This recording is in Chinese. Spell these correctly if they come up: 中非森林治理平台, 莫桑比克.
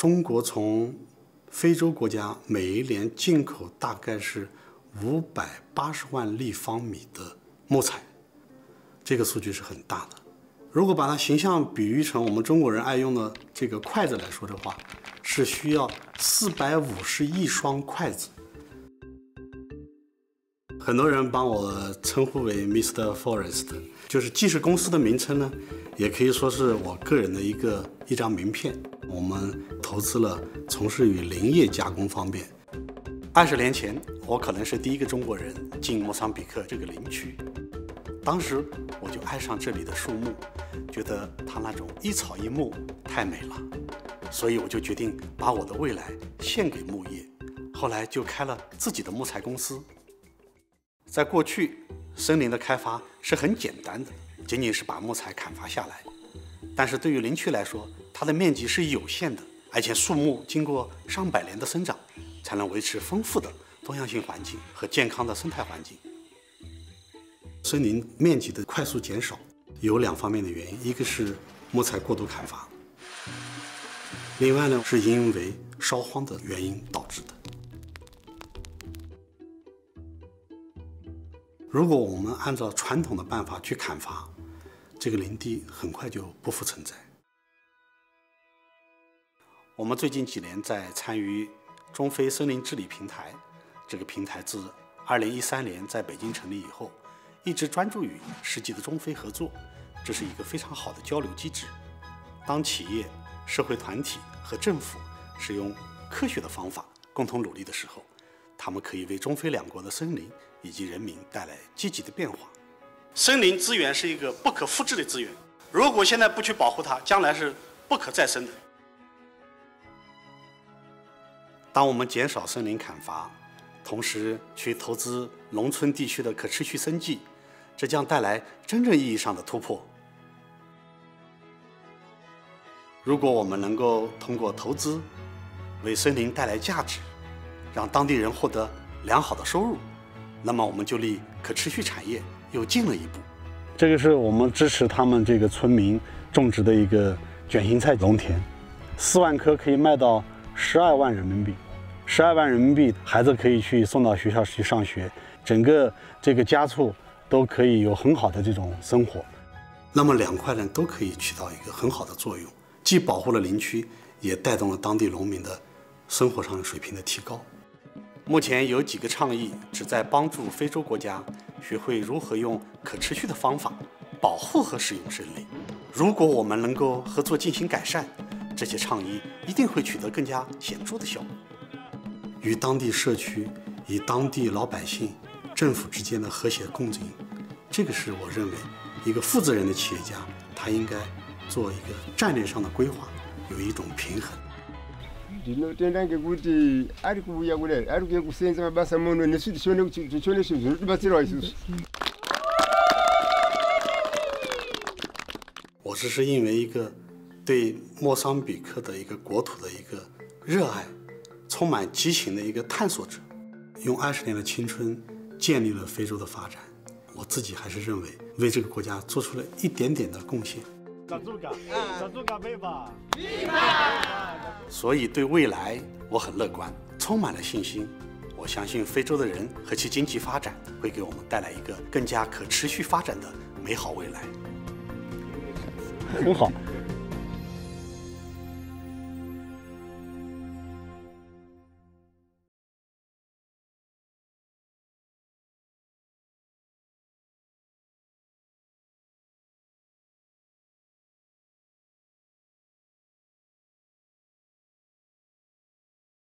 中国从非洲国家每一年进口大概是580万立方米的木材，这个数据是很大的。如果把它形象比喻成我们中国人爱用的这个筷子来说的话，是需要450亿双筷子。很多人帮我称呼为 Mr. Forest， 就是既是公司的名称呢，也可以说是我个人的一张名片。我们投资了从事于林业加工方面。20年前，我可能是第一个中国人进莫桑比克这个林区，当时我就爱上这里的树木，觉得它那种一草一木太美了，所以我就决定把我的未来献给木业。后来就开了自己的木材公司。 在过去，森林的开发是很简单的，仅仅是把木材砍伐下来。但是对于林区来说，它的面积是有限的，而且树木经过上百年的生长，才能维持丰富的多样性环境和健康的生态环境。森林面积的快速减少有2方面的原因，一个是木材过度砍伐，另外呢是因为烧荒的原因导致的。 如果我们按照传统的办法去砍伐，这个林地很快就不复存在。我们最近几年在参与中非森林治理平台，这个平台自2013年在北京成立以后，一直专注于实际的中非合作，这是一个非常好的交流机制。当企业、社会团体和政府使用科学的方法共同努力的时候， 他们可以为中非2国的森林以及人民带来积极的变化。森林资源是一个不可复制的资源，如果现在不去保护它，将来是不可再生的。当我们减少森林砍伐，同时去投资农村地区的可持续生计，这将带来真正意义上的突破。如果我们能够通过投资为森林带来价值， 让当地人获得良好的收入，那么我们就离可持续产业又近了一步。这个是我们支持他们这个村民种植的一个卷心菜农田，4万棵可以卖到12万人民币，12万人民币孩子可以去送到学校去上学，整个这个家畜都可以有很好的这种生活。那么2块呢都可以起到一个很好的作用，既保护了林区，也带动了当地农民的生活上水平的提高。 目前有几个倡议旨在帮助非洲国家学会如何用可持续的方法保护和使用森林。如果我们能够合作进行改善，这些倡议一定会取得更加显著的效果。与当地社区、与当地老百姓、政府之间的和谐共存，这个是我认为一个负责任的企业家他应该做一个战略上的规划，有一种平衡。 我只是因为一个对莫桑比克的一个国土的一个热爱，充满激情的一个探索者，用20年的青春建立了非洲的发展。我自己还是认为为这个国家做出了一点点的贡献。 所以对未来我很乐观，充满了信心。我相信非洲的人和其经济发展会给我们带来一个更加可持续发展的美好未来。很好。